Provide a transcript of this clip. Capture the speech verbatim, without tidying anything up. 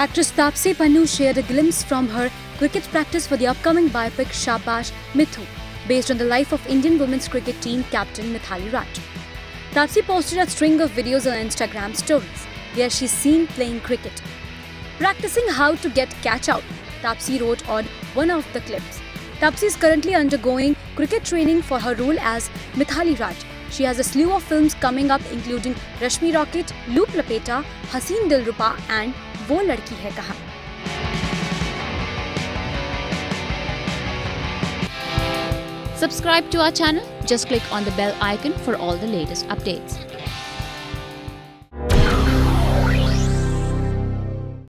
Actress Taapsee Pannu shared a glimpse from her cricket practice for the upcoming biopic Shabaash Mithu, based on the life of Indian women's cricket team captain Mithali Raj. Taapsee posted a string of videos on Instagram stories where she's seen playing cricket. Practicing how to get catch out, Taapsee wrote on one of the clips. Taapsee is currently undergoing cricket training for her role as Mithali Raj. She has a slew of films coming up including Rashmi Rocket, Loop La Peta, Haseen Dilruba and वो लड़की है कहाँ। Subscribe to our channel. Just click on the bell icon for all the latest updates.